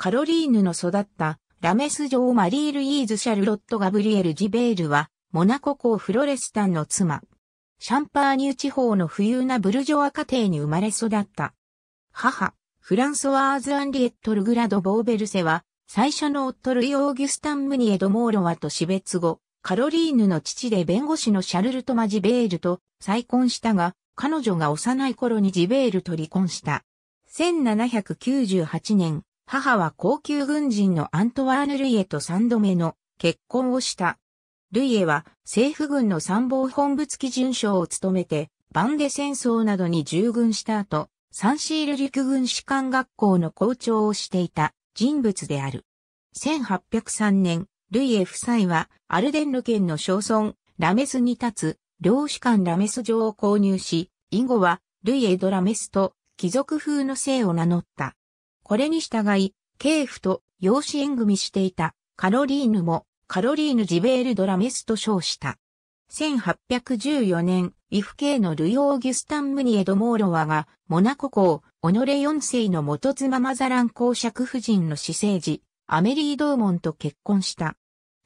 カロリーヌの育ったラメス女王マリー・ルイーズ・シャルロット・ガブリエル・ジベールは、モナコ公フロレスタンの妻。シャンパーニュ地方の富裕なブルジョワ家庭に生まれ育った。母、フランソワーズ・アンリエット・ルグラド・ボーベルセは、最初の夫ルイ・オーギュスタン・ムニエド・モーロワと死別後、カロリーヌの父で弁護士のシャルル・トマ・ジベールと再婚したが、彼女が幼い頃にジベールと離婚した。1798年、母は高級軍人のアントワーヌ・ルイエと3度目の結婚をした。ルイエは政府軍の参謀本部付き准将を務めて、バンデ戦争などに従軍した後、サンシール陸軍士官学校の校長をしていた人物である。1803年、ルイエ夫妻はアルデンヌ県の小村、ラメスに立つ、領主間ラメス城を購入し、以後はルイエ・ド・ラメスと貴族風の姓を名乗った。これに従い、継父と養子縁組していたカロリーヌもカロリーヌ・ジベール・ド・ラメスと称した。1814年、イフ系のルイ・オーギュスタン・ムニエド・モーロワがモナコ公、オノレ4世の元妻マザラン公爵夫人の私生児、アメリー・ドーモンと結婚した。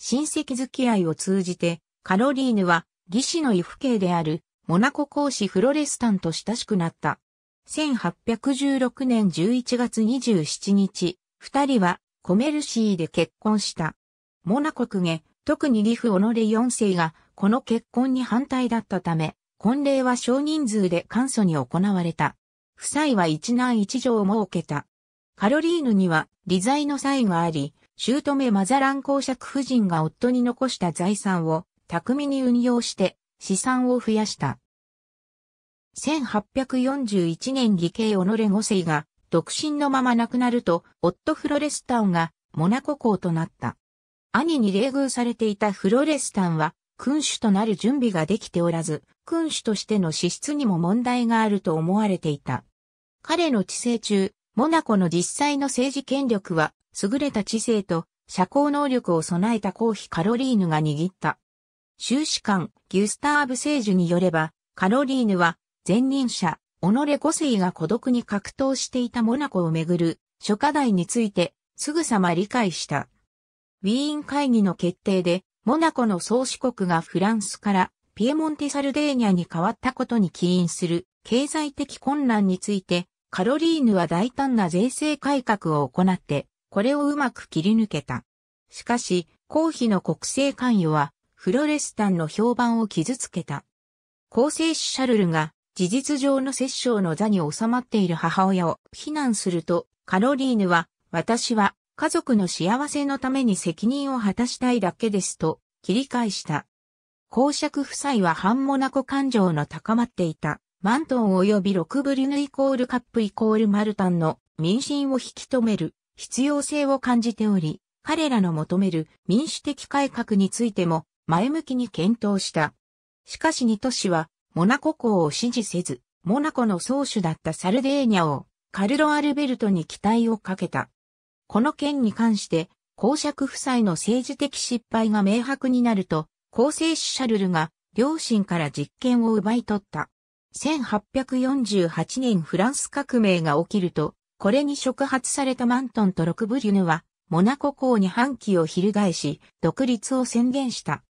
親戚付き合いを通じて、カロリーヌは義士のイフ系であるモナコ公子フロレスタンと親しくなった。1816年11月27日、二人はコメルシーで結婚した。モナコ公家、特に義父オノレ4世がこの結婚に反対だったため、婚礼は少人数で簡素に行われた。夫妻は一男一女を設けた。カロリーヌには離罪の才があり、姑マザラン公爵夫人が夫に残した財産を巧みに運用して資産を増やした。1841年義兄オノレ5世が独身のまま亡くなると、夫フロレスタンがモナコ公となった。兄に冷遇されていたフロレスタンは君主となる準備ができておらず、君主としての資質にも問題があると思われていた。彼の治世中、モナコの実際の政治権力は、優れた知性と社交能力を備えた公妃カロリーヌが握った。修士官、ギュスターブ聖樹によれば、カロリーヌは、前任者、オノレ5世が孤独に格闘していたモナコをめぐる諸課題について、すぐさま理解した。ウィーン会議の決定で、モナコの宗主国がフランスからピエモンテ・サルデーニャに変わったことに起因する経済的混乱について、カロリーヌは大胆な税制改革を行って、これをうまく切り抜けた。しかし、公妃の国政関与は、フロレスタンの評判を傷つけた。公正子シャルルが、事実上の摂政の座に収まっている母親を非難すると、カロリーヌは、私は家族の幸せのために責任を果たしたいだけですと、切り返した。公爵夫妻は反モナコ感情の高まっていた。マントン及びロクブリュヌ=カップ=マルタンの民進を引き止める必要性を感じており、彼らの求める民主的改革についても前向きに検討した。しかし2都市はモナコ公を支持せず、モナコの宗主だったサルデーニャをカルロ・アルベルトに期待をかけた。この件に関して公爵夫妻の政治的失敗が明白になると、公正子シャルルが両親から実権を奪い取った。1848年フランス革命が起きると、これに触発されたマントンとロクブリュヌは、モナコ公に反旗を翻し、独立を宣言した。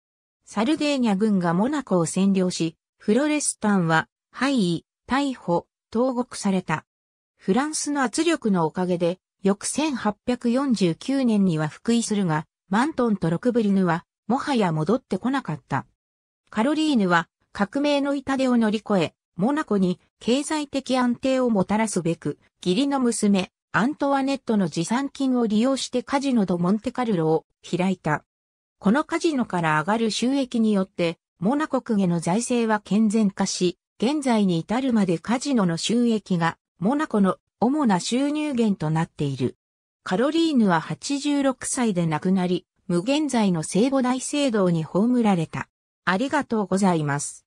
サルデーニャ軍がモナコを占領し、フロレスタンは、廃位、逮捕、投獄された。フランスの圧力のおかげで、翌1849年には復位するが、マントンとロクブリュヌは、もはや戻ってこなかった。カロリーヌは、革命の痛手を乗り越え、モナコに経済的安定をもたらすべく、義理の娘、アントワネットの持参金を利用してカジノ・ド・モンテカルロを開いた。このカジノから上がる収益によって、モナコ公家の財政は健全化し、現在に至るまでカジノの収益が、モナコの主な収入源となっている。カロリーヌは86歳で亡くなり、無限罪の聖母大聖堂に葬られた。ありがとうございます。